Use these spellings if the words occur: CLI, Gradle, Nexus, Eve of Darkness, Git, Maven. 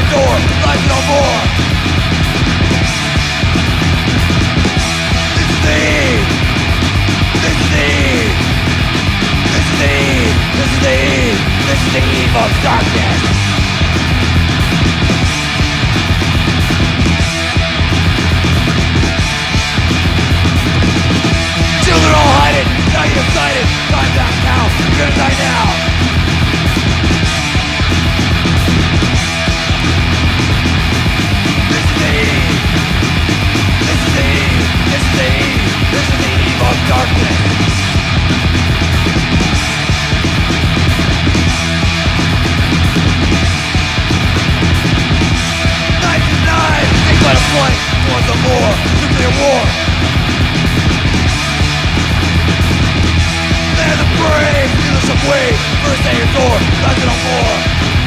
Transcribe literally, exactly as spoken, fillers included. your door, life no more. This is the Eve. This is the Eve. This is the Eve. This is the Eve. This is the Eve of Darkness. Children all hide it. Now you've decided. Time's out now. You're gonna die now. Wait, first at your door, not no more.